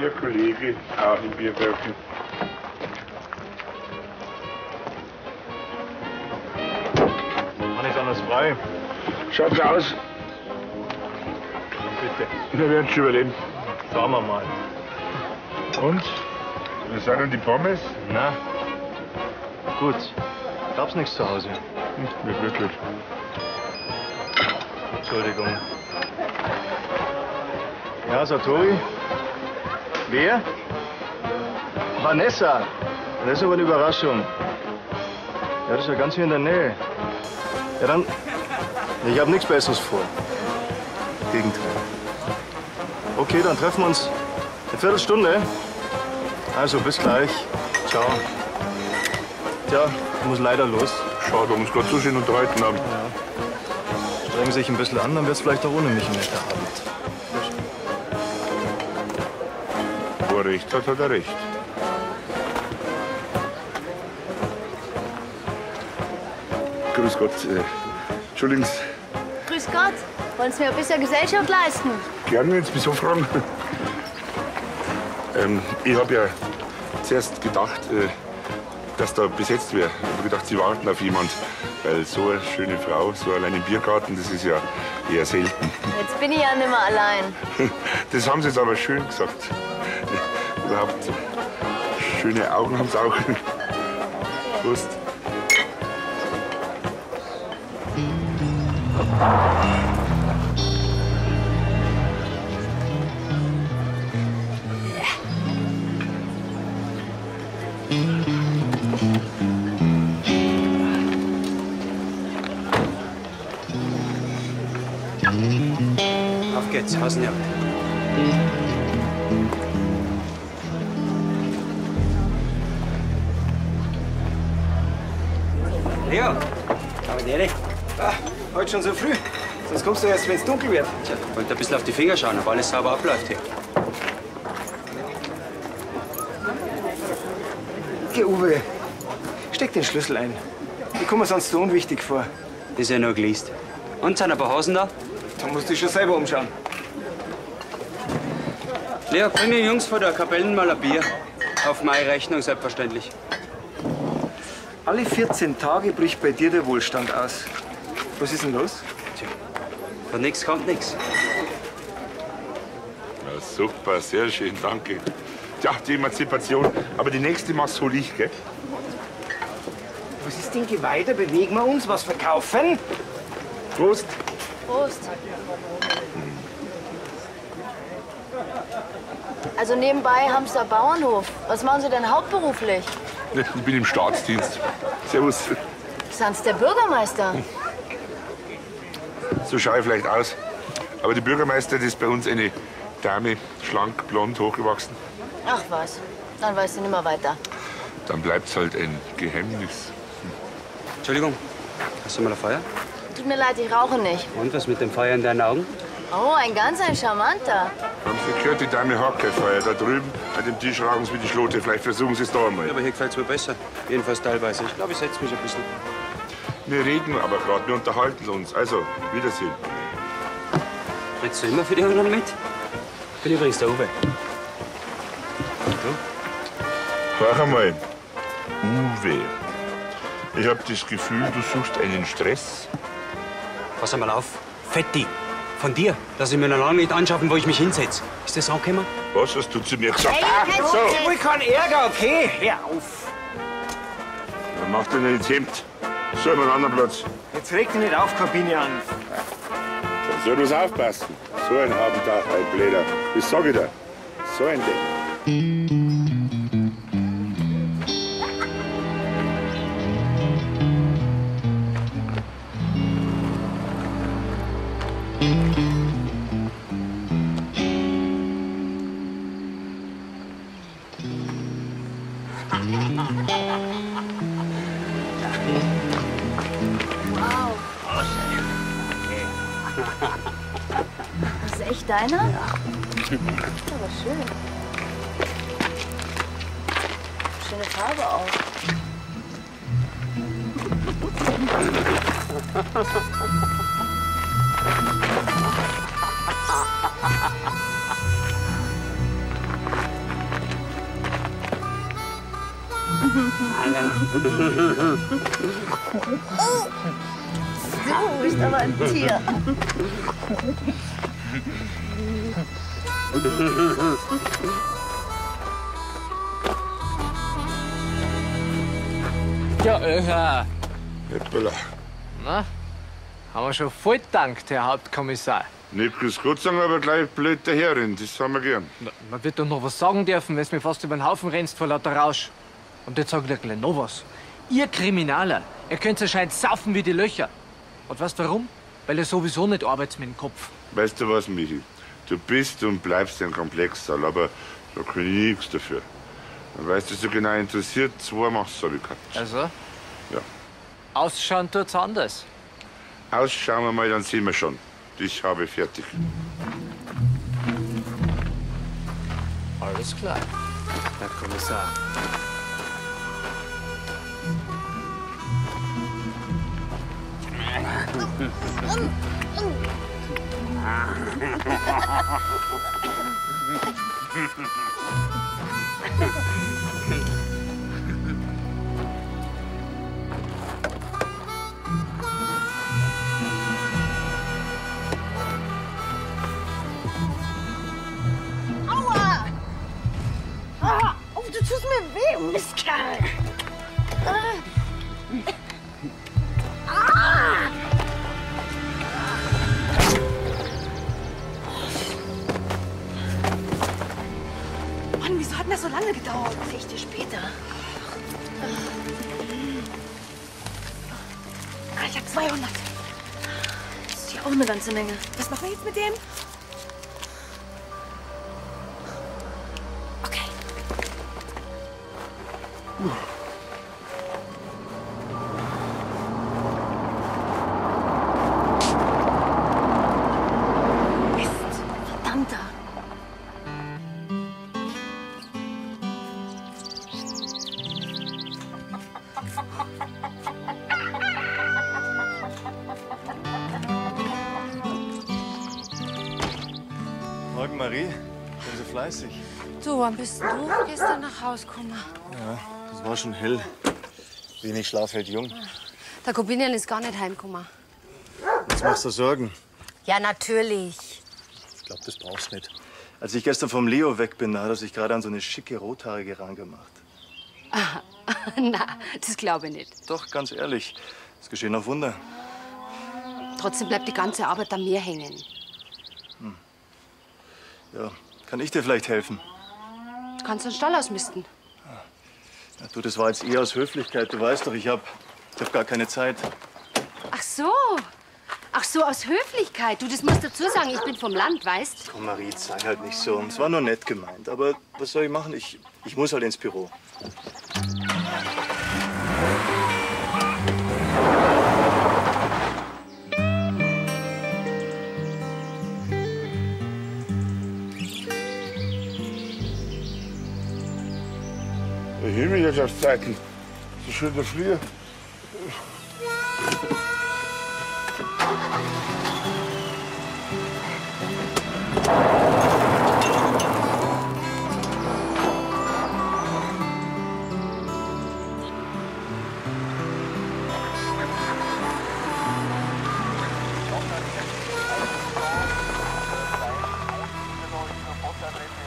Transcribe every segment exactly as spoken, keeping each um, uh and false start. Ihr Kollege auch in Bierbergen. Man ist anders frei. Schaut's aus. Bitte. Wir werden schon überleben. Schauen wir mal. Und? Was sind denn die Pommes? Na, gut. Gab's nichts zu Hause. Nicht mehr wirklich. Entschuldigung. Ja, Sartori. Wer? Vanessa. Das ist aber eine Überraschung. Ja, das ist ja ganz hier in der Nähe. Ja, dann... Ich habe nichts Besseres vor. Im Gegenteil. Okay, dann treffen wir uns eine Viertelstunde. Also, bis gleich. Ciao. Tja, ich muss leider los. Schade, um uns gerade so schön unterhalten haben. Ja. Strengen sich ein bisschen an, dann wird's vielleicht auch ohne mich ein netter Abend. Wo er recht hat, hat er recht. Grüß Gott. Äh, Entschuldigung. Grüß Gott. Wollen Sie mir ein bisschen Gesellschaft leisten? Gerne, wenn Sie mich so fragen. Ähm, ich habe ja zuerst gedacht, äh, dass da besetzt wäre. Ich habe gedacht, Sie warten auf jemand. Weil so eine schöne Frau, so allein im Biergarten, das ist ja eher selten. Jetzt bin ich ja nicht mehr allein. Das haben Sie jetzt aber schön gesagt. Überhaupt schöne Augen haben Sie auch. Prost. Auf geht's, Hasen ja. Leo, Kavaliere. Ah, heute schon so früh. Sonst kommst du erst, wenn es dunkel wird. Tja, wollte ein bisschen auf die Finger schauen, ob alles sauber abläuft hier. Geh, Uwe. Steck den Schlüssel ein. Ich komme mir sonst so unwichtig vor. Ist ja nur geleast. Und, sind ein paar Hasen da? Da musst du dich schon selber umschauen. Leo, bring den Jungs vor der Kapellen mal ein Bier. Auf meine Rechnung, selbstverständlich. Alle vierzehn Tage bricht bei dir der Wohlstand aus. Was ist denn los? Tja, von nichts kommt nichts. Ja, super, sehr schön, danke. Tja, die Emanzipation. Aber die nächste machst du nicht, gell? Was ist denn Geweih? Bewegen wir uns? Was verkaufen? Prost! Prost! Also nebenbei haben Sie da Bauernhof. Was machen Sie denn hauptberuflich? Ich bin im Staatsdienst. Servus. Sind Sie der Bürgermeister? So schaue ich vielleicht aus. Aber die Bürgermeisterin ist bei uns eine Dame, schlank, blond, hochgewachsen. Ach was, dann weiß sie nicht mehr weiter. Dann bleibt's halt ein Geheimnis. Hm. Entschuldigung, hast du mal ein Feuer? Tut mir leid, ich rauche nicht. Und was mit dem Feuer in deinen Augen? Oh, ein ganz ein charmanter. Haben Sie gehört, die Dame hat kein Feuer. Da drüben an dem Tisch rauchen Sie wie die Schlote. Vielleicht versuchen Sie es da einmal. Ja, aber hier gefällt's mir besser. Jedenfalls teilweise. Ich glaube, ich setze mich ein bisschen. Wir reden aber gerade, wir unterhalten uns. Also, Wiedersehen. Redst du immer für die anderen mit? Ich bin übrigens der Uwe. Und du? Hör einmal. Uwe. Ich habe das Gefühl, du suchst einen Stress. Pass einmal auf. Fetti. Von dir, dass ich mir noch lange nicht anschaffen, wo ich mich hinsetze. Ist das angekommen? Was hast du zu mir gesagt? Hey, ah, so. Ich will keinen Ärger, okay? Hör auf. Dann mach dir nicht ins Hemd. So, einen anderen Platz. Jetzt reg dich nicht auf, Korbinian. Dann soll bloß aufpassen. So ein Abenteuer, ein Bläder. Das sag ich dir. So ein Ding. Deiner? Ja. Das ist aber schön. Schöne Farbe auch. Eingang. Oh. Du bist aber ein Tier. Ja, Öcher. Heppala. Na, haben wir schon voll gedankt, Herr Hauptkommissar. Nicht grüß Gott sagen, aber gleich blöd daherrennt. Das haben wir gern. Na, man wird doch noch was sagen dürfen, wenn du mir fast über den Haufen rennst vor lauter Rausch. Und jetzt sag ich dir gleich noch was. Ihr Kriminaler, ihr könnt anscheinend saufen wie die Löcher. Und weißt du warum? Weil ihr sowieso nicht arbeitet mit dem Kopf. Weißt du was, Michi? Du bist und bleibst ein Komplexsal, aber da kann ich nichts dafür. Und weißt du, so genau interessiert, zwei machst du, hab ich gehabt. Also? Ja. Ausschauen tut's anders. Ausschauen wir mal, dann sehen wir schon. Ich habe fertig. Alles klar, Herr Kommissar. Aua! Ah, oh, du tust mir weh, Mistkerl! Ah! Mann, wieso hat das so lange gedauert? Sehe ich dir später. Ah, ich hab zweihundert. Das ist ja auch eine ganze Menge. Was machen wir jetzt mit dem? Okay. Uh. Du, wann bist du gestern nach Haus gekommen? Ja, das war schon hell. Wenig Schlaf hält jung. Der Korbinian ist gar nicht heimgekommen. Jetzt machst du Sorgen? Ja, natürlich. Ich glaube, das brauchst du nicht. Als ich gestern vom Leo weg bin, hat er sich gerade an so eine schicke Rothaarige rangemacht. Ah, na, das glaube ich nicht. Doch, ganz ehrlich, es geschehen auf Wunder. Trotzdem bleibt die ganze Arbeit an mir hängen. Hm. Ja. Kann ich dir vielleicht helfen? Du kannst den Stall ausmisten. Ja, du, das war jetzt eher aus Höflichkeit. Du weißt doch, ich hab, ich hab gar keine Zeit. Ach so. Ach so, aus Höflichkeit. Du, das musst dazu sagen, ich bin vom Land, weißt? Komm, Marie, sei halt nicht so. Es war nur nett gemeint. Aber was soll ich machen? Ich, ich muss halt ins Büro. Himmelszeiten. So schön der Flieger.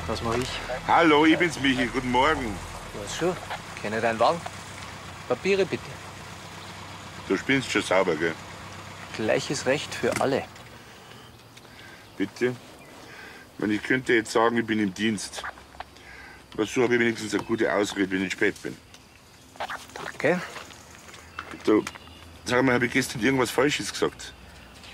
Was mache ich? Hallo, ich bin's, Michi. Guten Morgen. Was schon? Kenne deinen Wagen? Papiere bitte. Du spinnst schon sauber, gell? Gleiches Recht für alle. Bitte? Und ich könnte jetzt sagen, ich bin im Dienst. Aber so habe ich wenigstens eine gute Ausrede, wenn ich spät bin. Danke. Du, sag mal, habe ich gestern irgendwas Falsches gesagt?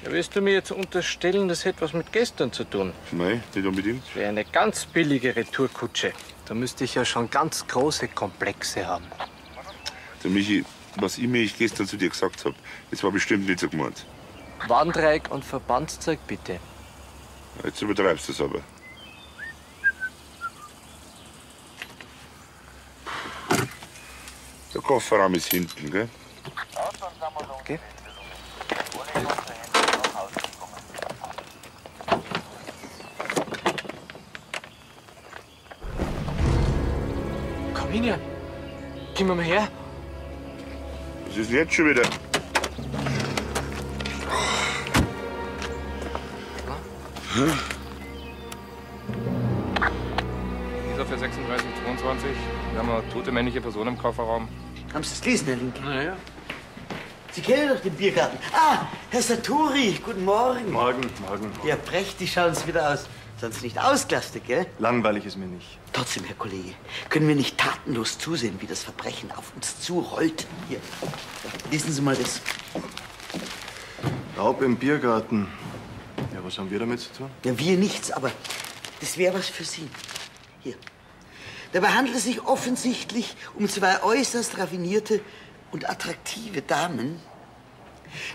Ja, willst du mir jetzt unterstellen, das hätte was mit gestern zu tun? Nein, nicht unbedingt. Das wäre eine ganz billige Retourkutsche. Da müsste ich ja schon ganz große Komplexe haben. Du, Michi, was ich mir gestern zu dir gesagt habe, das war bestimmt nicht so gemeint. Warndreieck und Verbandszeug, bitte. Jetzt übertreibst du es aber. Der Kofferraum ist hinten, gell? Okay. Korbinian, komm mal her Was ist jetzt schon wieder? Hm? Dieser für sechsunddreißig zweiundzwanzig. Wir haben eine tote männliche Person im Kofferraum. Haben Sie das gelesen, Herr Link? Na ja. Sie kennen doch den Biergarten. Ah, Herr Sartori, guten Morgen. Morgen, morgen. morgen. Ja, prächtig schauen Sie wieder aus. Sonst nicht ausgelastet, gell? Langweilig ist mir nicht. Trotzdem, Herr Kollege, können wir nicht tatenlos zusehen, wie das Verbrechen auf uns zurollt. Hier, lesen Sie mal das. Raub im Biergarten. Ja, was haben wir damit zu tun? Ja, wir nichts, aber das wäre was für Sie. Hier. Dabei handelt es sich offensichtlich um zwei äußerst raffinierte und attraktive Damen,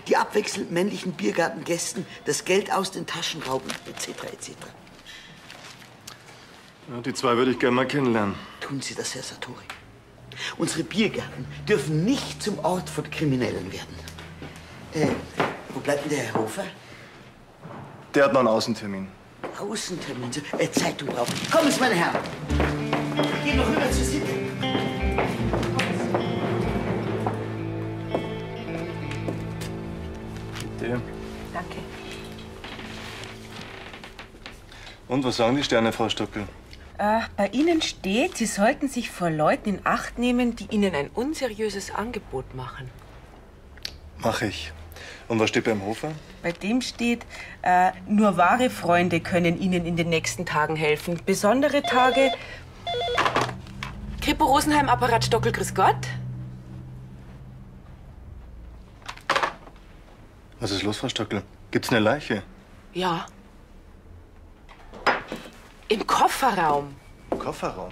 die abwechselnd männlichen Biergartengästen das Geld aus den Taschen rauben, et cetera et cetera. Ja, die zwei würde ich gerne mal kennenlernen. Tun Sie das, Herr Sartori. Unsere Biergärten dürfen nicht zum Ort von Kriminellen werden. Äh, wo bleibt denn der Herr Hofer? Der hat noch einen Außentermin. Außentermin? Äh, Zeitung brauchen. Kommen Sie, meine Herren. Gehen wir rüber zur Sitte. Danke. Und was sagen die Sterne, Frau Stockl? Äh, bei Ihnen steht, Sie sollten sich vor Leuten in Acht nehmen, die Ihnen ein unseriöses Angebot machen. Mach ich. Und was steht beim Hofer? Bei dem steht, äh, nur wahre Freunde können Ihnen in den nächsten Tagen helfen. Besondere Tage... Kripo Rosenheim, Apparat Stockl, grüß Gott. Was ist los, Frau Stockl? Gibt's eine Leiche? Ja. Im Kofferraum. Im Kofferraum?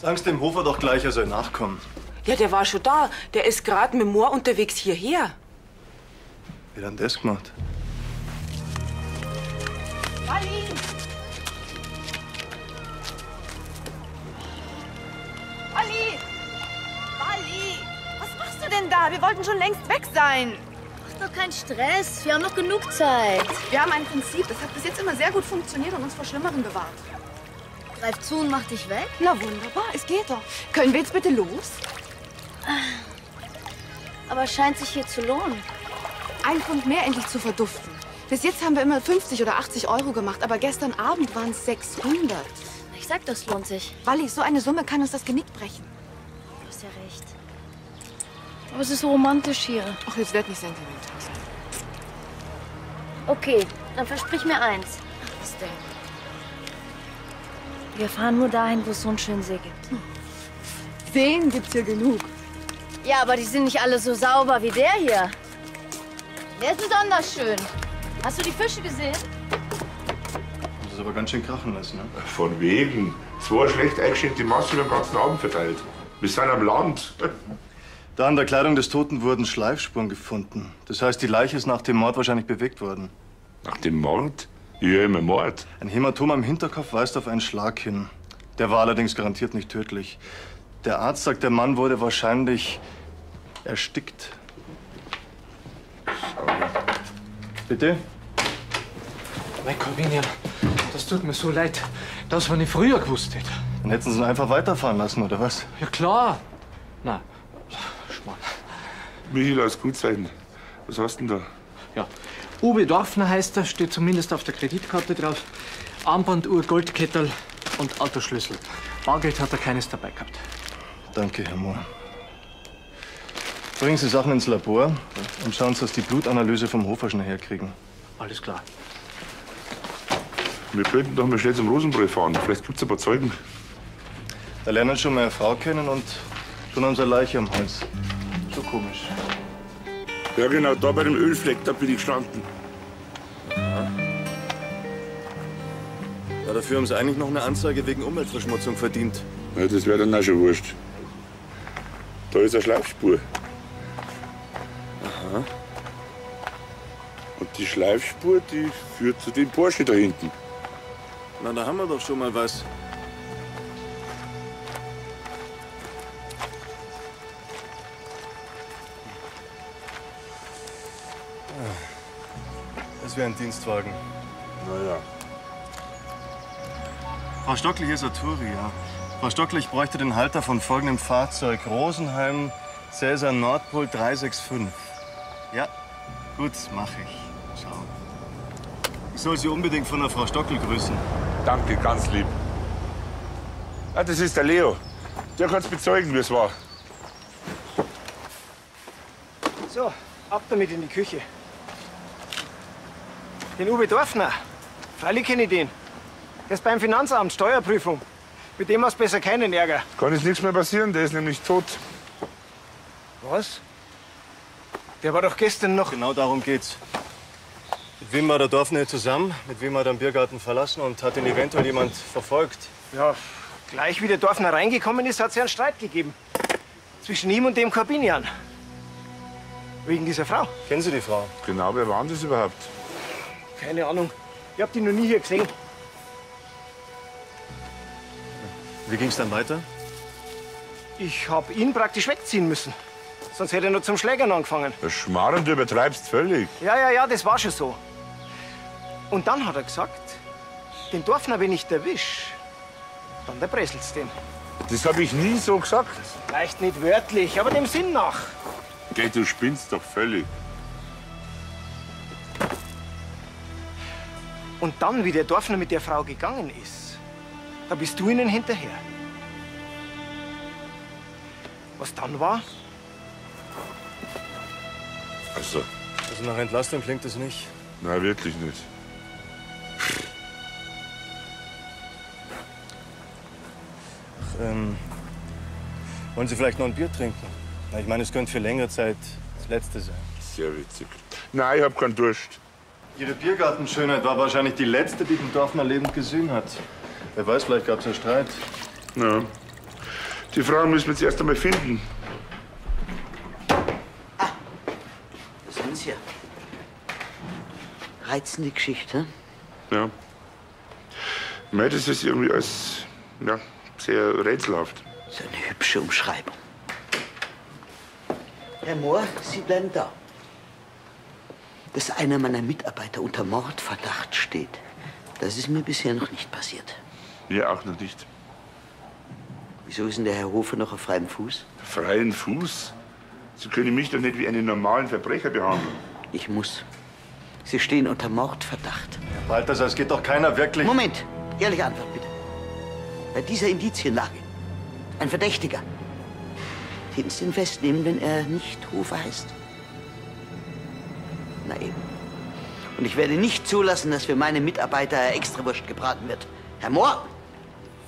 Sagen's dem Hofer doch gleich, er soll nachkommen. Ja, der war schon da. Der ist gerade mit Mohr unterwegs hierher. Wie hat denn das gemacht? Wally! Wally! Wally! Was machst du denn da? Wir wollten schon längst weg sein. Doch kein Stress, wir haben noch genug Zeit. Wir haben ein Prinzip, das hat bis jetzt immer sehr gut funktioniert und uns vor Schlimmerem bewahrt. Greif zu und mach dich weg? Na wunderbar, es geht doch. Können wir jetzt bitte los? Aber es scheint sich hier zu lohnen. Ein Pfund mehr endlich zu verduften. Bis jetzt haben wir immer fünfzig oder achtzig Euro gemacht, aber gestern Abend waren es sechshundert. Ich sag, das lohnt sich. Wally, so eine Summe kann uns das Genick brechen. Du hast ja recht. Aber es ist so romantisch hier. Ach, jetzt werd nicht sentimental. Okay, dann versprich mir eins. Ach, was denn? Wir fahren nur dahin, wo es so einen schönen See gibt. Hm. Seen gibt's hier genug. Ja, aber die sind nicht alle so sauber wie der hier. Der ist besonders schön. Hast du die Fische gesehen? Das ist aber ganz schön krachen lassen, ne? Von wegen. Es war schlecht eingeschickt, die Masse den ganzen Abend verteilt. Wir sind am Land. Da an der Kleidung des Toten wurden Schleifspuren gefunden. Das heißt, die Leiche ist nach dem Mord wahrscheinlich bewegt worden. Nach dem Mord? Ja, immer Mord. Ein Hämatom am Hinterkopf weist auf einen Schlag hin. Der war allerdings garantiert nicht tödlich. Der Arzt sagt, der Mann wurde wahrscheinlich erstickt. Bitte? Mein Korbinian, das tut mir so leid, dass man nicht früher gewusst hätte. Dann hätten Sie ihn einfach weiterfahren lassen, oder was? Ja, klar. Na. Michi, lass gut sein. Was hast denn da? Ja, Uwe Dorfner heißt er, steht zumindest auf der Kreditkarte drauf. Armbanduhr, Goldkettel und Autoschlüssel. Bargeld hat er keines dabei gehabt. Danke, Herr Mohr. Bringen Sie Sachen ins Labor und schauen Sie, dass die Blutanalyse vom Hofer schnell herkriegen. Alles klar. Wir könnten doch mal schnell zum Rosenbräu fahren. Vielleicht gibt's ein paar Zeugen. Da lernen schon meine Frau kennen und schon unsere Leiche am Hals. So komisch. Ja, genau, da bei dem Ölfleck, da bin ich gestanden. Ja. Ja, dafür haben Sie eigentlich noch eine Anzeige wegen Umweltverschmutzung verdient. Ja, das wäre dann auch schon wurscht. Da ist eine Schleifspur. Aha. Und die Schleifspur, die führt zu dem Porsche da hinten. Na, da haben wir doch schon mal was. Das wäre ein Dienstwagen. Naja. Frau Stockl, hier ist Sartori, ja. Frau Stockl, ich bräuchte den Halter von folgendem Fahrzeug. Rosenheim, Cäsar Nordpol drei sechs fünf. Ja, gut, mache ich. Ciao. Ich soll Sie unbedingt von der Frau Stockl grüßen. Danke, ganz lieb. Ah, das ist der Leo. Der kann es bezeugen, wie es war. So, ab damit in die Küche. Den Uwe Dorfner. Freilich kenne ich den. Der ist beim Finanzamt, Steuerprüfung. Mit dem hast du besser keinen Ärger. Kann jetzt nichts mehr passieren, der ist nämlich tot. Was? Der war doch gestern noch... Genau darum geht's. Mit wem war der Dorfner zusammen, mit wem hat er den Biergarten verlassen und hat ihn eventuell jemand verfolgt? Ja, gleich wie der Dorfner reingekommen ist, hat es ja einen Streit gegeben. Zwischen ihm und dem Korbinian. Wegen dieser Frau. Kennen Sie die Frau? Genau, wer waren das überhaupt? Keine Ahnung. Ich hab die noch nie hier gesehen. Wie ging's dann weiter? Ich hab ihn praktisch wegziehen müssen. Sonst hätte er noch zum Schlägern angefangen. Das Schmarrn, du übertreibst völlig. Ja, ja, ja, das war schon so. Und dann hat er gesagt, den Dorfner, wenn ich erwisch, dann der Breselt's den. Das habe ich nie so gesagt. Vielleicht nicht wörtlich, aber dem Sinn nach. Geh, du spinnst doch völlig. Und dann, wie der Dorfner mit der Frau gegangen ist, da bist du ihnen hinterher. Was dann war? Also. Also nach Entlastung klingt das nicht. Na, wirklich nicht. Ach, ähm, wollen Sie vielleicht noch ein Bier trinken? Na, ich meine, es könnte für längere Zeit das Letzte sein. Sehr witzig. Nein, ich hab keinen Durst. Ihre Biergartenschönheit war wahrscheinlich die letzte, die den Dorfner lebend gesehen hat. Wer weiß, vielleicht gab es einen Streit. Ja. Die Frau müssen wir zuerst einmal finden. Ah, da sind Sie ja. Reizende Geschichte. Ja. Ich meine, das ist irgendwie als, ja, sehr rätselhaft. So eine hübsche Umschreibung. Herr Mohr, Sie bleiben da. Dass einer meiner Mitarbeiter unter Mordverdacht steht, das ist mir bisher noch nicht passiert. Mir auch noch nicht. Wieso ist denn der Herr Hofer noch auf freiem Fuß? Freien Fuß? Sie können mich doch nicht wie einen normalen Verbrecher behandeln. Ich muss. Sie stehen unter Mordverdacht. Herr Balthasar, es geht doch keiner wirklich... Moment! Ehrliche Antwort, bitte. Bei dieser Indizienlage, ein Verdächtiger, den Sie ihn festnehmen, wenn er nicht Hofer heißt. Na eben. Und ich werde nicht zulassen, dass für meine Mitarbeiter Extrawurst gebraten wird. Herr Mohr!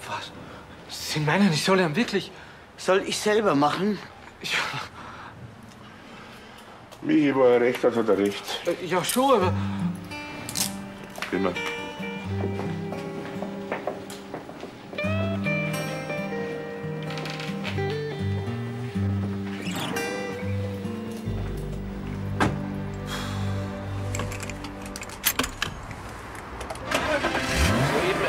Was? Sie meinen, ich soll ja wirklich... Soll ich selber machen? Ja. Michi, wo er recht hat, hat er recht. Ja, schon, aber... Immer.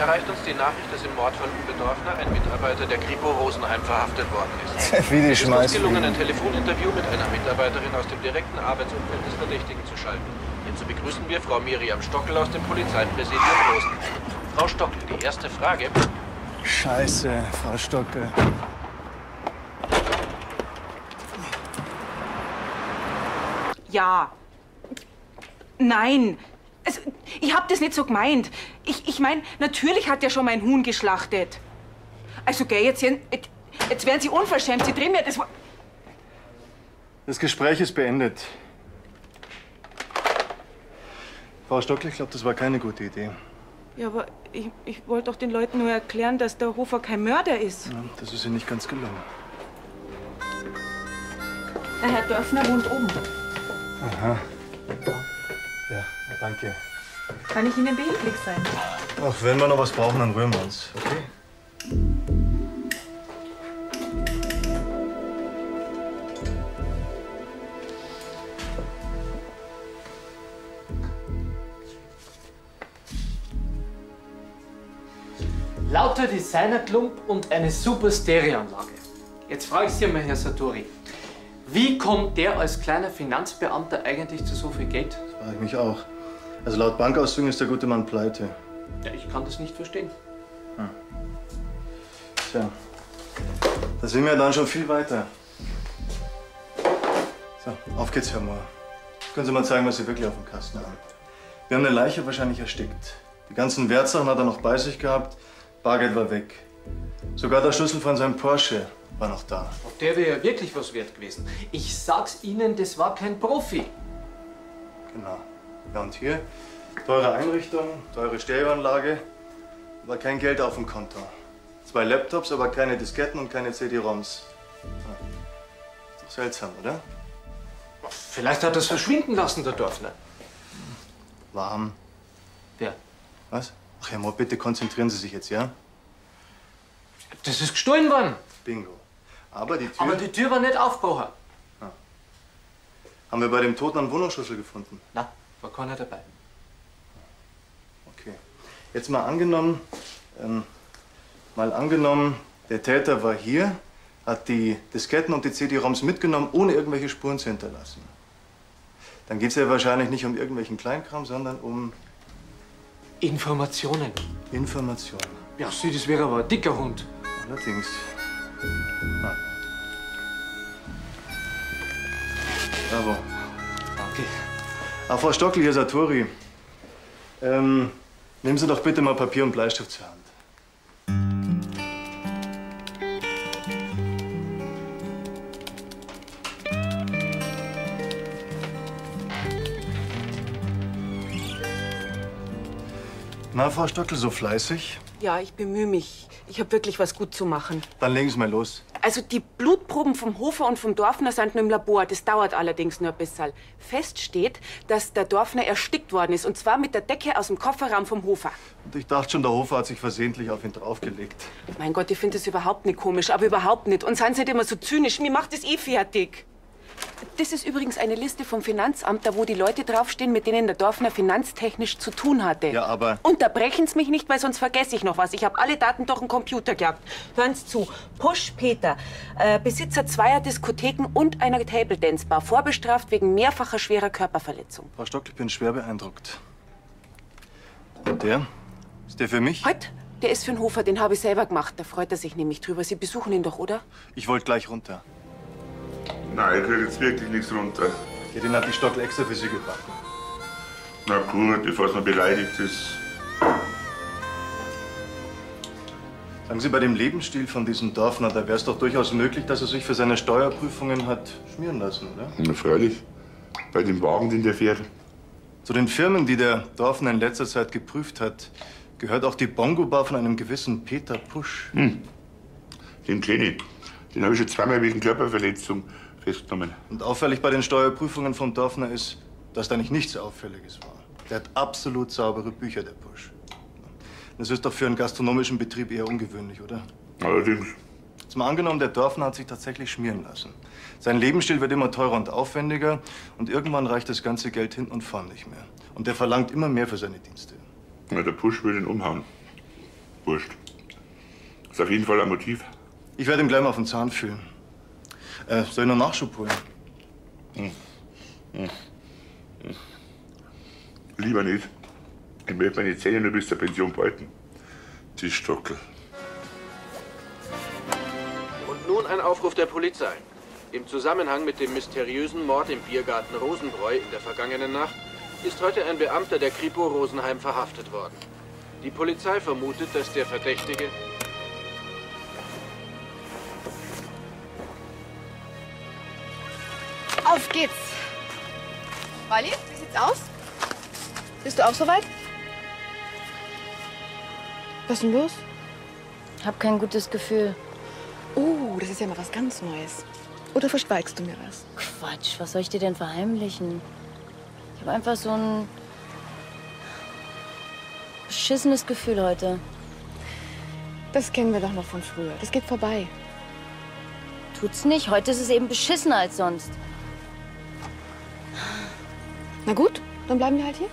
Erreicht uns die Nachricht, dass im Mord von Uwe Dorfner ein Mitarbeiter der Kripo Rosenheim verhaftet worden ist. Wie die Schmeiß. Es ist uns gelungen, ein Telefoninterview mit einer Mitarbeiterin aus dem direkten Arbeitsumfeld des Verdächtigen zu schalten. Hierzu begrüßen wir Frau Miriam Stockl aus dem Polizeipräsidium Rosenheim. Frau Stockl, die erste Frage. Scheiße, Frau Stockl. Ja. Nein. Also, ich hab das nicht so gemeint. Ich, ich meine, natürlich hat er schon mein Huhn geschlachtet. Also, gell, jetzt, jetzt werden Sie unverschämt. Sie drehen mir das... Das Gespräch ist beendet. Frau Stockl, ich glaube, das war keine gute Idee. Ja, aber ich, ich wollte doch den Leuten nur erklären, dass der Hofer kein Mörder ist. Ja, das ist Ihnen nicht ganz gelungen. Der Herr Dorfner wohnt oben. Aha. Ja. Danke. Kann ich Ihnen behilflich sein? Ach, wenn wir noch was brauchen, dann rühren wir uns, okay? Lauter Designerklump und eine super Stereoanlage. Jetzt frage ich Sie mal, Herr Sartori. Wie kommt der als kleiner Finanzbeamter eigentlich zu so viel Geld? Das frage ich mich auch. Also laut Bankauszügen ist der gute Mann pleite. Ja, ich kann das nicht verstehen. Hm. Tja, da sind wir dann schon viel weiter. So, auf geht's, Herr Mohr. Können Sie mal zeigen, was Sie wirklich auf dem Kasten haben. Wir haben eine Leiche wahrscheinlich erstickt. Die ganzen Wertsachen hat er noch bei sich gehabt. Bargeld war weg. Sogar der Schlüssel von seinem Porsche war noch da. Auf der wäre ja wirklich was wert gewesen. Ich sag's Ihnen, das war kein Profi. Genau. Ja, und hier? Teure Einrichtung, teure Stereoanlage, aber kein Geld auf dem Konto. Zwei Laptops, aber keine Disketten und keine C D-ROMs. Ja. Ist doch seltsam, oder? Vielleicht hat er es verschwinden lassen, der Dorfner. Warm. Wer? Was? Ach, Herr Mohr, bitte konzentrieren Sie sich jetzt, ja? Das ist gestohlen worden. Bingo. Aber die Tür... Aber die Tür war nicht aufgebraucht. Ja. Haben wir bei dem Toten einen Wohnungsschlüssel gefunden? Na, war keiner dabei. Okay. Jetzt mal angenommen, ähm, mal angenommen, der Täter war hier, hat die Disketten und die C D-ROMs mitgenommen, ohne irgendwelche Spuren zu hinterlassen. Dann geht es ja wahrscheinlich nicht um irgendwelchen Kleinkram, sondern um... Informationen. Informationen. Ja, sieh, das wäre aber ein dicker Hund. Allerdings. Ah. Bravo. Danke. Ah, Frau Stockl, hier Sartori. Ähm, nehmen Sie doch bitte mal Papier und Bleistift zur Hand. Na, Frau Stockl, so fleißig? Ja, ich bemühe mich. Ich habe wirklich was gut zu machen. Dann legen Sie mal los. Also die Blutproben vom Hofer und vom Dorfner sind noch im Labor. Das dauert allerdings nur ein bisschen. Fest steht, dass der Dorfner erstickt worden ist. Und zwar mit der Decke aus dem Kofferraum vom Hofer. Und ich dachte schon, der Hofer hat sich versehentlich auf ihn draufgelegt. Mein Gott, ich finde das überhaupt nicht komisch. Aber überhaupt nicht. Und seien Sie nicht immer so zynisch. Mir macht das eh fertig. Das ist übrigens eine Liste vom Finanzamt, da wo die Leute draufstehen, mit denen der Dorfner finanztechnisch zu tun hatte. Ja, aber... Unterbrechen Sie mich nicht, weil sonst vergesse ich noch was. Ich habe alle Daten durch den Computer gejagt. Hören Sie zu. Pusch Peter, äh, Besitzer zweier Diskotheken und einer Table-Dance-Bar, vorbestraft wegen mehrfacher schwerer Körperverletzung. Frau Stockl, ich bin schwer beeindruckt. Und der? Ist der für mich? Halt! Der ist für den Hofer, den habe ich selber gemacht. Da freut er sich nämlich drüber. Sie besuchen ihn doch, oder? Ich wollte gleich runter. Nein, ich kriege jetzt wirklich nichts runter. Ja, den hat die Stockl extra für Sie gebacken. Na gut, bevor es mir beleidigt ist. Sagen Sie, bei dem Lebensstil von diesem Dorfner, da wäre es doch durchaus möglich, dass er sich für seine Steuerprüfungen hat schmieren lassen, oder? Na, freilich. Bei dem Wagen, den der fährt. Zu den Firmen, die der Dorfner in letzter Zeit geprüft hat, gehört auch die Bongo-Bar von einem gewissen Peter Pusch. Hm. Den kenne ich. Den habe ich schon zweimal wegen Körperverletzung festgenommen. Und auffällig bei den Steuerprüfungen vom Dorfner ist, dass da nicht nichts Auffälliges war. Der hat absolut saubere Bücher, der Pusch. Das ist doch für einen gastronomischen Betrieb eher ungewöhnlich, oder? Allerdings. Jetzt mal angenommen, der Dorfner hat sich tatsächlich schmieren lassen. Sein Lebensstil wird immer teurer und aufwendiger und irgendwann reicht das ganze Geld hinten und vorn nicht mehr. Und der verlangt immer mehr für seine Dienste. Na, der Pusch will ihn umhauen. Wurscht. Ist auf jeden Fall ein Motiv. Ich werde ihm gleich mal auf den Zahn fühlen. Äh, soll ich noch Nachschub holen? Hm. Hm. Hm. Lieber nicht. Ich möchte meine Zähne nur bis zur Pension behalten. Die Stockl. Und nun ein Aufruf der Polizei. Im Zusammenhang mit dem mysteriösen Mord im Biergarten Rosenbräu in der vergangenen Nacht ist heute ein Beamter der Kripo Rosenheim verhaftet worden. Die Polizei vermutet, dass der Verdächtige... Auf geht's! Wally, wie sieht's aus? Bist du auch soweit? Was ist denn los? Hab kein gutes Gefühl. Oh, das ist ja mal was ganz Neues. Oder verschweigst du mir was? Quatsch, was soll ich dir denn verheimlichen? Ich habe einfach so ein beschissenes Gefühl heute. Das kennen wir doch noch von früher. Das geht vorbei. Tut's nicht. Heute ist es eben beschissener als sonst. Na gut, dann bleiben wir halt hier.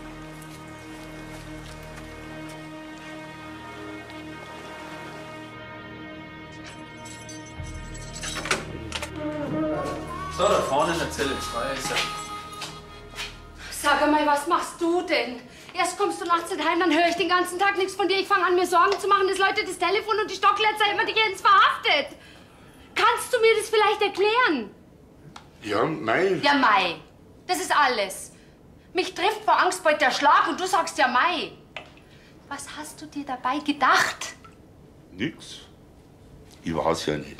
So, da vorne in der Zelle zwei ist er. Sag mal, was machst du denn? Erst kommst du nachts nicht heim, dann höre ich den ganzen Tag nichts von dir. Ich fange an, mir Sorgen zu machen, dass Leute das Telefon und die Stockletzer immer die Jens verhaftet. Kannst du mir das vielleicht erklären? Ja, Mai. Ja, Mai. Das ist alles. Mich trifft vor Angst bald der Schlag und du sagst ja Mai. Was hast du dir dabei gedacht? Nix. Ich weiß ja nicht.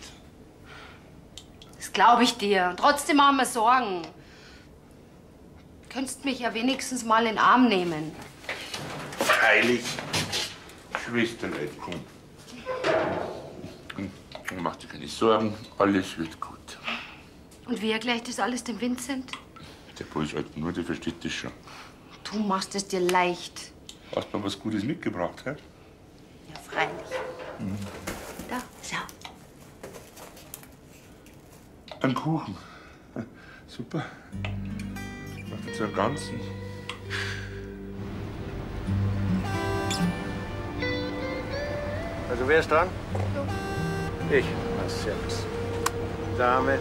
Das glaube ich dir. Und trotzdem haben wir Sorgen. Du könntest mich ja wenigstens mal in den Arm nehmen. Freilich. Schwesterleid, komm. Mach dir keine Sorgen. Alles wird gut. Und wie erklärt das alles dem Vincent? Der Paul ist alt nur, der versteht das schon. Du machst es dir leicht. Hast du mal was Gutes mitgebracht, hä? Ja, freilich. Mhm. Da, schau. Ein Kuchen. Super. Ich mach jetzt einen ganzen. Also, wer ist dran? Du. Ich. Na, servus. Dame.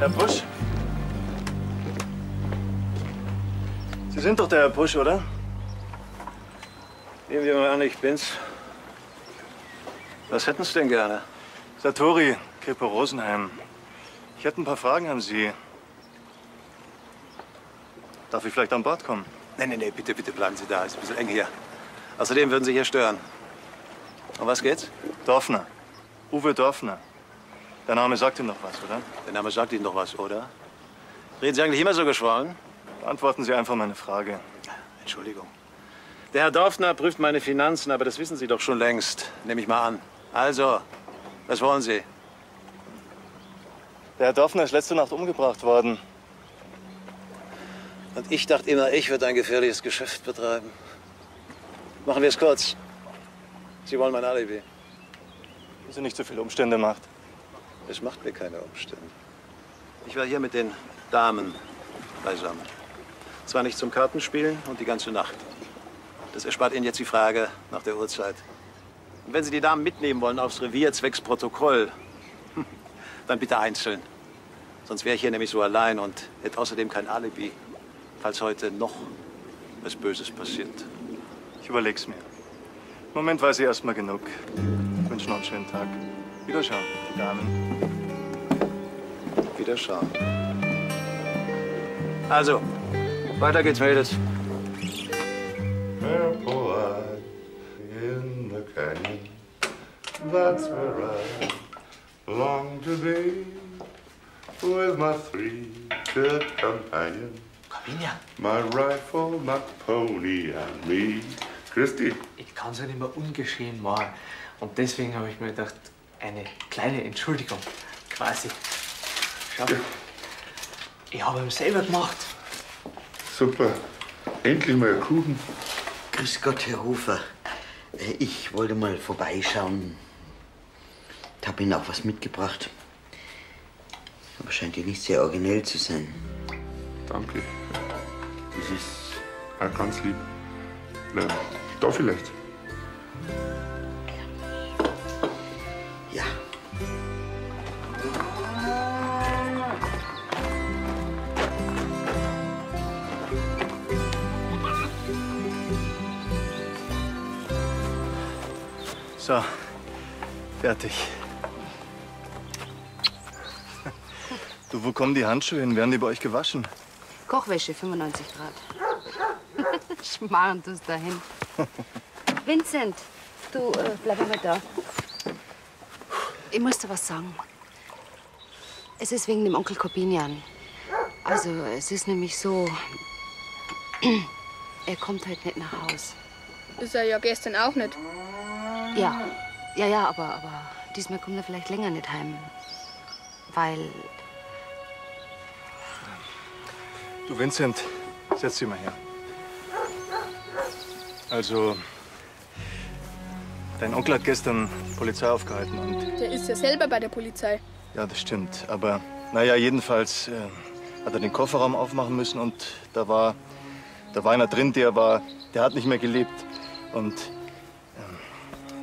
Herr Pusch? Sie sind doch der Herr Pusch, oder? Nehmen wir mal an, ich bin's. Was hätten Sie denn gerne? Sartori, Kripo Rosenheim. Ich hätte ein paar Fragen an Sie. Darf ich vielleicht an Bord kommen? Nein, nein, nein, bitte, bitte bleiben Sie da. Ist ein bisschen eng hier. Außerdem würden Sie hier stören. Um was geht's? Dorfner. Uwe Dorfner. Der Name sagt Ihnen noch was, oder? Der Name sagt Ihnen noch was, oder? Reden Sie eigentlich immer so geschwollen? Beantworten Sie einfach meine Frage. Entschuldigung. Der Herr Dorfner prüft meine Finanzen, aber das wissen Sie doch schon längst. Nehme ich mal an. Also, was wollen Sie? Der Herr Dorfner ist letzte Nacht umgebracht worden. Und ich dachte immer, ich würde ein gefährliches Geschäft betreiben. Machen wir es kurz. Sie wollen mein Alibi. Wenn Sie nicht so viele Umstände macht. Es macht mir keine Umstände. Ich war hier mit den Damen beisammen. Zwar nicht zum Kartenspielen und die ganze Nacht. Das erspart Ihnen jetzt die Frage nach der Uhrzeit. Und wenn Sie die Damen mitnehmen wollen aufs Revier zwecks Protokoll, dann bitte einzeln. Sonst wäre ich hier nämlich so allein und hätte außerdem kein Alibi, falls heute noch was Böses passiert. Ich überleg's mir. Im Moment weiß ich erstmal genug. Ich wünsche noch einen schönen Tag. Wiederschauen, die Damen. Wiederschauen. Also, weiter geht's, Mädels. We're poor in the canyon. That's where I long to be with my three good companions. Korbinian. My rifle, my pony and me. Christi. Ich kann's ja nicht mehr ungeschehen machen. Und deswegen habe ich mir gedacht, eine kleine Entschuldigung, quasi. Schau mal, ich habe ihn selber gemacht. Super. Endlich mal einen Kuchen. Grüß Gott, Herr Hofer. Ich wollte mal vorbeischauen. Ich habe Ihnen auch was mitgebracht. Aber scheint ja nicht sehr originell zu sein. Danke. Das ist auch ganz lieb. Na, da vielleicht. Ja. So, fertig. Du, wo kommen die Handschuhe hin? Werden die bei euch gewaschen? Kochwäsche, fünfundneunzig Grad. Schmarrn du's dahin. Vincent, du äh, bleib mal da. Ich muss dir was sagen. Es ist wegen dem Onkel Korbinian. Also, es ist nämlich so, er kommt halt nicht nach Haus. Ist er ja gestern auch nicht. Ja, ja, ja, aber, aber diesmal kommt er vielleicht länger nicht heim. Weil... Du, Vincent, setz dich mal her. Also... Dein Onkel hat gestern die Polizei aufgehalten und... Der ist ja selber bei der Polizei. Ja, das stimmt. Aber naja, jedenfalls äh, hat er den Kofferraum aufmachen müssen und da war, da war einer drin, der war, der hat nicht mehr gelebt. Und, äh,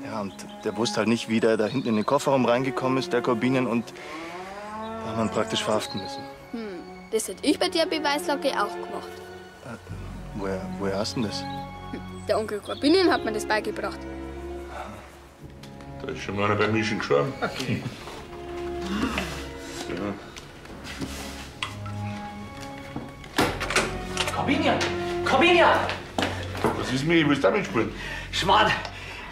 ja, und der wusste halt nicht, wie der da hinten in den Kofferraum reingekommen ist, der Korbinian, und da hat man praktisch verhaften müssen. Hm, das hätte ich bei der Beweislage auch gemacht. Äh, woher, woher hast du denn das? Der Onkel Korbinian hat mir das beigebracht. Da ist schon einer bei Michi gestorben. Okay. Ja. Korbinian! Korbinian! Was ist mir? Ich will damit spielen. Schmarrn!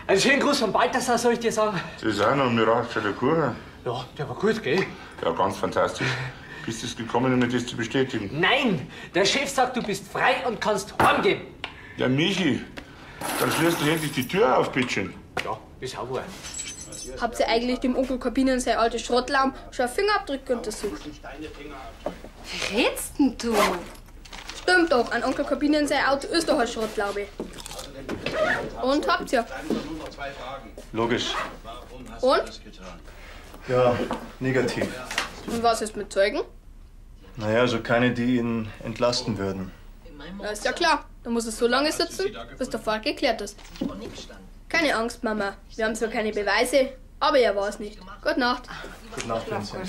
Einen schönen Gruß von Balthasar, soll ich dir sagen. Das ist auch noch ein Mirage für den Kuchen. Ja, der war gut, gell? Ja, ganz fantastisch. Bist du gekommen, um mir das zu bestätigen? Nein! Der Chef sagt, du bist frei und kannst heimgehen. Ja, Michi, dann schließt du endlich die Tür auf, bitteschön. Ja, ist auch wahr. Habt ihr eigentlich dem Onkel Korbinian sein altes Schrottlaum schon Fingerabdrücke untersucht? Wie redst denn du? Stimmt doch, an Onkel Korbinian sein Auto ist doch ein Schrottlaube. Und habt ihr? Logisch. Und? Ja, negativ. Und was ist mit Zeugen? Naja, so keine, die ihn entlasten würden. Ja, ist ja klar. Da muss es so lange sitzen, bis der Fall geklärt ist. Keine Angst, Mama. Wir haben zwar keine Beweise, aber er war es nicht. Gute Nacht. Gute Nacht, Vincent.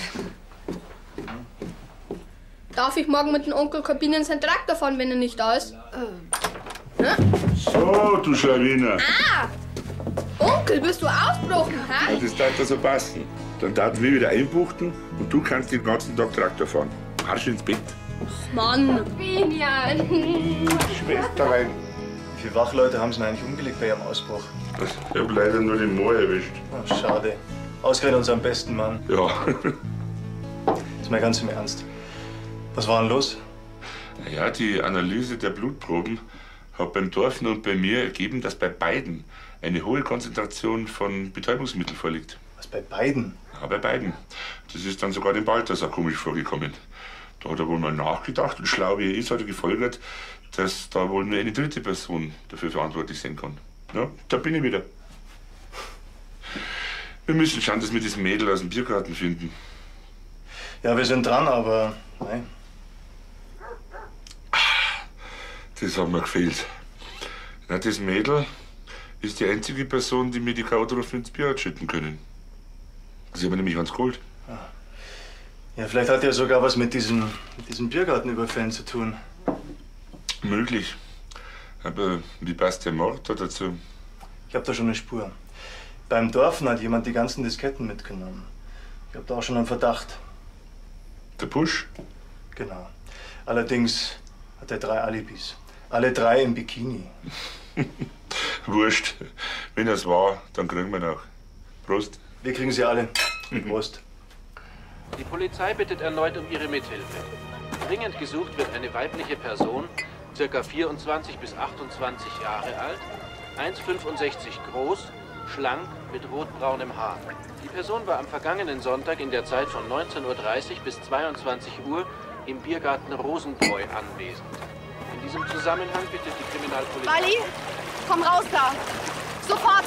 Darf ich morgen mit dem Onkel Korbinian seinen Traktor fahren, wenn er nicht da ist? Äh. Hm? So, du Schlawiner. Ah! Onkel, bist du ausgebrochen, hä? Das darf dir so passen. Dann darf wir wieder einbuchten und du kannst den ganzen Tag Traktor fahren. Marsch ins Bett. Ach, Mann. Korbinian. Schwesterlein. Wie viele Wachleute haben sie eigentlich umgelegt bei ihrem Ausbruch? Ich hab leider nur den Mohr erwischt. Oh, schade. Ausgerechnet unseren besten Mann. Ja. Jetzt mal ganz im Ernst. Was war denn los? Na ja, die Analyse der Blutproben hat beim Dorfner und bei mir ergeben, dass bei beiden eine hohe Konzentration von Betäubungsmitteln vorliegt. Was, bei beiden? Ja, bei beiden. Das ist dann sogar dem Balthasar komisch vorgekommen. Da hat er wohl mal nachgedacht und schlau wie er ist, hat er gefolgert, dass da wohl nur eine dritte Person dafür verantwortlich sein kann. Ja, da bin ich wieder. Wir müssen schauen, dass wir das Mädel aus dem Biergarten finden. Ja, wir sind dran, aber nein. Das hat mir gefehlt. Na, das Mädel ist die einzige Person, die mir die Kautropfen ins Bier hat schütten können. Sie haben nämlich ganz geholt. Ja, vielleicht hat er sogar was mit diesen, mit diesen Biergartenüberfällen zu tun. Möglich. Aber wie passt der Mord dazu? Ich habe da schon eine Spur. Beim Dorfen hat jemand die ganzen Disketten mitgenommen. Ich habe da auch schon einen Verdacht. Der Pusch? Genau. Allerdings hat er drei Alibis. Alle drei im Bikini. Wurscht. Wenn das war, dann kriegen wir noch. Prost. Wir kriegen sie alle. Prost. Die Polizei bittet erneut um ihre Mithilfe. Dringend gesucht wird eine weibliche Person, circa vierundzwanzig bis achtundzwanzig Jahre alt, eins Komma fünfundsechzig groß, schlank mit rotbraunem Haar. Die Person war am vergangenen Sonntag in der Zeit von neunzehn Uhr dreißig bis zweiundzwanzig Uhr im Biergarten Rosenbräu anwesend. In diesem Zusammenhang bittet die Kriminalpolizei... Wally, komm raus da! Sofort!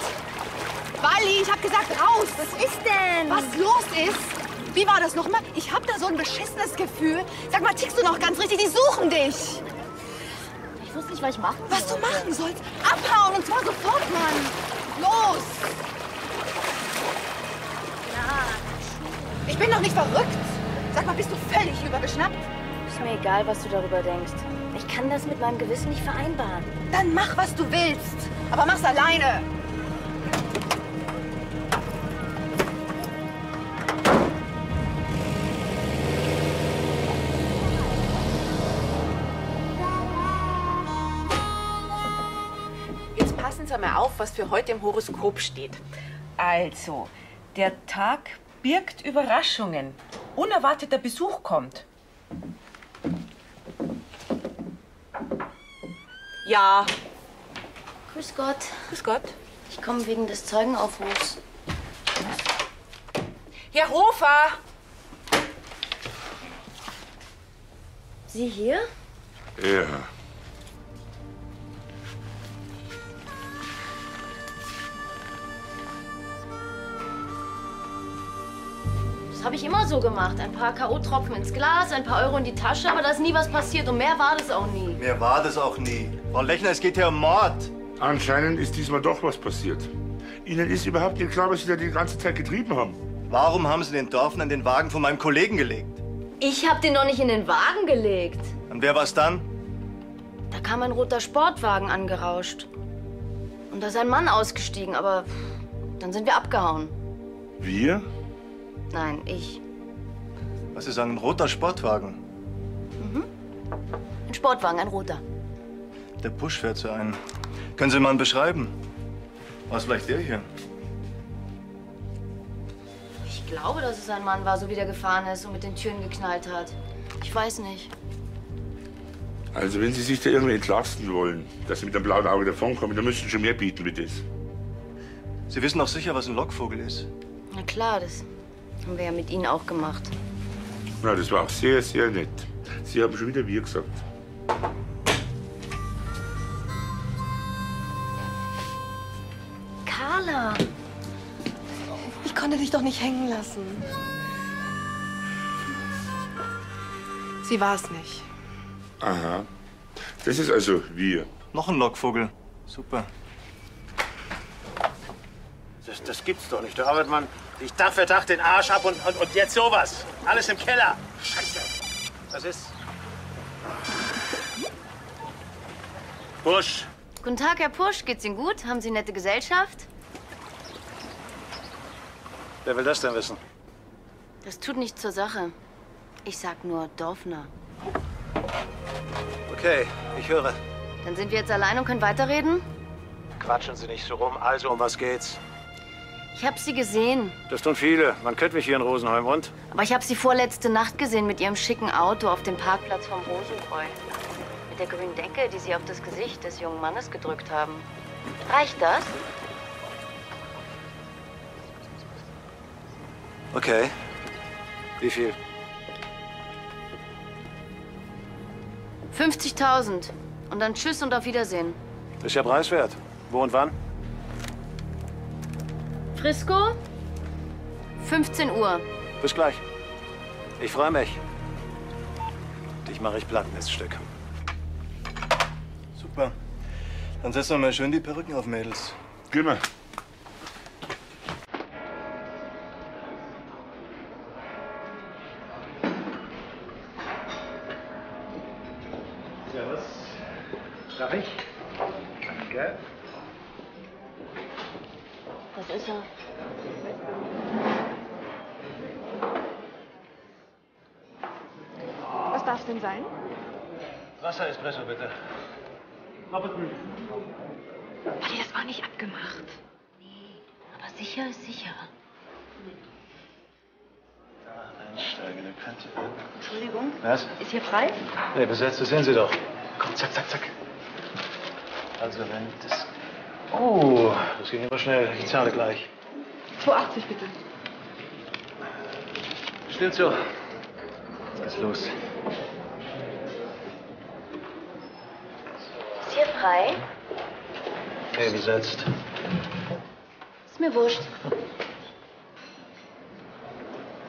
Wally, ich hab gesagt raus! Was ist denn? Was los ist? Wie war das nochmal? Ich hab da so ein beschissenes Gefühl. Sag mal, tickst du noch ganz richtig? Die suchen dich! Ich wusste nicht, was ich machen soll. Was du machen sollst? Abhauen, und zwar sofort, Mann! Los! Ich bin doch nicht verrückt! Sag mal, bist du völlig übergeschnappt? Ist mir egal, was du darüber denkst. Ich kann das mit meinem Gewissen nicht vereinbaren. Dann mach, was du willst! Aber mach's alleine! Mal auf, was für heute im Horoskop steht. Also, der Tag birgt Überraschungen. Unerwarteter Besuch kommt. Ja. Grüß Gott. Grüß Gott. Ich komme wegen des Zeugenaufrufs. Herr Hofer! Sie hier? Ja. Das habe ich immer so gemacht. Ein paar K O-Tropfen ins Glas, ein paar Euro in die Tasche, aber da ist nie was passiert und mehr war das auch nie. Mehr war das auch nie. Frau Lechner, es geht hier um Mord. Anscheinend ist diesmal doch was passiert. Ihnen ist überhaupt nicht klar, was Sie da die ganze Zeit getrieben haben. Warum haben Sie den Dorfner in den Wagen von meinem Kollegen gelegt? Ich habe den noch nicht in den Wagen gelegt. Und wer war's dann? Da kam ein roter Sportwagen angerauscht. Und da ist ein Mann ausgestiegen, aber dann sind wir abgehauen. Wir? Nein, ich. Was, Sie sagen, ein roter Sportwagen? Mhm. Ein Sportwagen, ein roter. Der Pusch fährt so einen. Können Sie mal einen beschreiben? War es vielleicht der hier? Ich glaube, dass es ein Mann war, so wie der gefahren ist und mit den Türen geknallt hat. Ich weiß nicht. Also, wenn Sie sich da irgendwie entlasten wollen, dass Sie mit dem blauen Auge davonkommen, dann müssen Sie schon mehr bieten wie das. Sie wissen auch sicher, was ein Lockvogel ist. Na klar, das haben wir ja mit Ihnen auch gemacht. Na, das war auch sehr, sehr nett. Sie haben schon wieder wir gesagt. Carla! Ich konnte dich doch nicht hängen lassen. Sie war es nicht. Aha. Das ist also wir. Noch ein Lockvogel. Super. Das, das gibt's doch nicht. Da arbeitet man sich Tag für Tag den Arsch ab und, und, und jetzt sowas. Alles im Keller. Scheiße. Das ist... Pusch. Guten Tag, Herr Pusch. Geht's Ihnen gut? Haben Sie nette Gesellschaft? Wer will das denn wissen? Das tut nichts zur Sache. Ich sag nur Dorfner. Okay, ich höre. Dann sind wir jetzt allein und können weiterreden? Quatschen Sie nicht so rum. Also, um was geht's? Ich hab Sie gesehen. Das tun viele. Man kennt mich hier in Rosenheim und? Aber ich hab Sie vorletzte Nacht gesehen mit Ihrem schicken Auto auf dem Parkplatz vom Rosenbräu. Mit der grünen Decke, die Sie auf das Gesicht des jungen Mannes gedrückt haben. Reicht das? Okay. Wie viel? fünfzigtausend. Und dann tschüss und auf Wiedersehen. Ist ja preiswert. Wo und wann? Frisco, fünfzehn Uhr. Bis gleich. Ich freue mich. Dich mache ich platt, Miststück. Super. Dann setzen wir mal schön die Perücken auf, Mädels. Geh mal. Servus. Darf ich? Danke. Das ist er. Was darf es denn sein? Wasser-Espresso, bitte. Wally, das war nicht abgemacht. Nee, aber sicher ist sicher. Da, einsteigende Kante. Entschuldigung. Was? Ist hier frei? Nee, besetzt, das sehen Sie doch. Komm, zack, zack, zack. Also, wenn das... Oh, das ging immer schnell. Ich zahle gleich. zwei Euro achtzig bitte. Still zu. Jetzt geht's los. Ist hier frei? Okay, besetzt. Ist mir wurscht.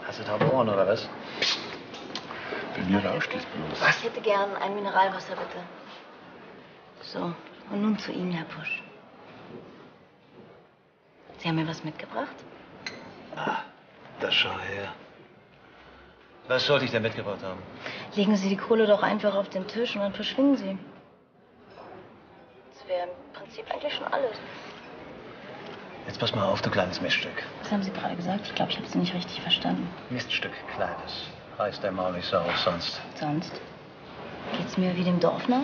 Hast du taube Ohren, oder was? Bei mir rauscht es bloß. Was? Ich hätte gern ein Mineralwasser, bitte. So, und nun zu Ihnen, Herr Pusch. Sie haben mir was mitgebracht? Ah, das schau her. Was sollte ich denn mitgebracht haben? Legen Sie die Kohle doch einfach auf den Tisch und dann verschwingen Sie. Das wäre im Prinzip eigentlich schon alles. Jetzt pass mal auf, du kleines Miststück. Was haben Sie gerade gesagt? Ich glaube, ich habe Sie nicht richtig verstanden. Miststück, kleines. Reißt der Maul nicht so auf, sonst. Sonst? Geht's mir wie dem Dorfner?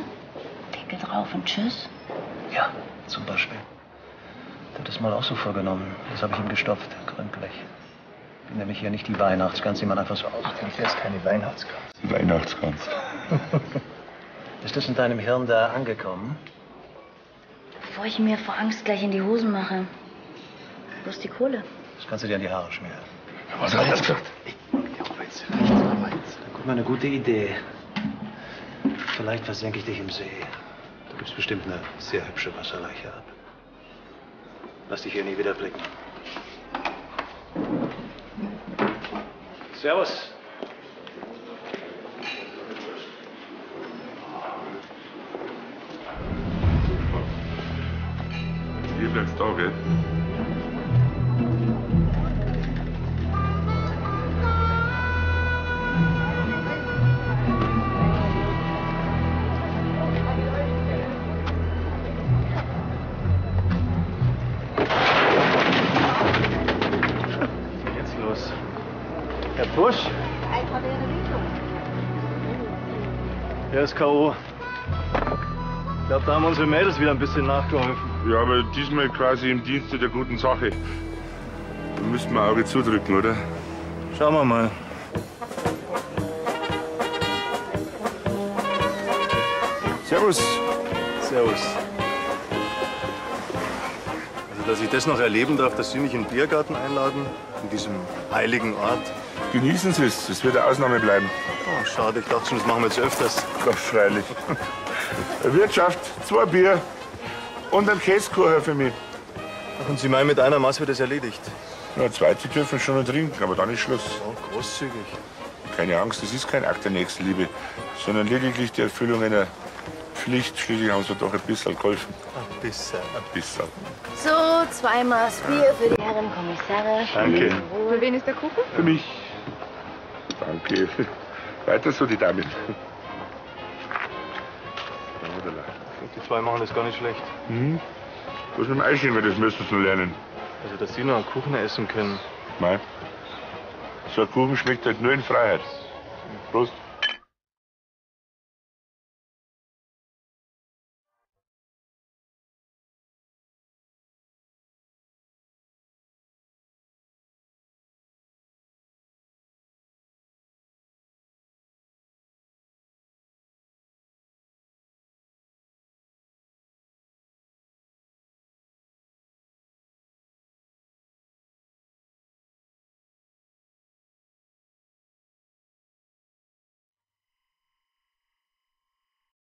Deckel drauf und tschüss? Ja, zum Beispiel. Ich habe das mal auch so vorgenommen. Das habe ich ihm gestopft, gründlich. Ich bin nämlich hier nicht die Weihnachtsgans, die man einfach so ausdenkt. Das ist keine Weihnachtsgans. Weihnachtsgans. Ist das in deinem Hirn da angekommen? Bevor ich mir vor Angst gleich in die Hosen mache. Wo ist die Kohle? Das kannst du dir an die Haare schmieren. Was hat er gesagt? Guck mal, eine gute Idee. Vielleicht versenke ich dich im See. Da gibt es bestimmt eine sehr hübsche Wasserleiche ab. Lass dich hier nie wieder blicken. Servus. aufs Auge. Er ist K O. Ich glaube, da haben unsere Mädels wieder ein bisschen nachgeholfen. Ja, aber diesmal quasi im Dienste der guten Sache. Da müssten wir Auge zudrücken, oder? Schauen wir mal. Servus. Servus. Also, dass ich das noch erleben darf, dass Sie mich in den Biergarten einladen, in diesem heiligen Ort. Genießen Sie es, es wird eine Ausnahme bleiben. Oh, schade, ich dachte schon, das machen wir jetzt öfters. Doch, freilich. Wirtschaft, zwei Bier und ein Käsekuchen für mich. Und Sie meinen, mit einer Maß wird das erledigt? Na, zweite dürfen schon noch trinken, aber dann ist Schluss. Oh, großzügig. Keine Angst, das ist kein Akt der Nächstenliebe, sondern lediglich die Erfüllung einer Pflicht. Schließlich haben Sie doch ein bisschen geholfen. Ein bisschen. Ein bisschen. So, zwei Maß Bier für die Herren Kommissare. Danke. Für wen ist der Kuchen? Für mich. Danke. Weiter so, die Damen. Die zwei machen das gar nicht schlecht. Mhm. Was mit dem Eichen, weil das müssen sie nur lernen. Also, dass sie noch einen Kuchen essen können. Nein. So ein Kuchen schmeckt halt nur in Freiheit. Prost.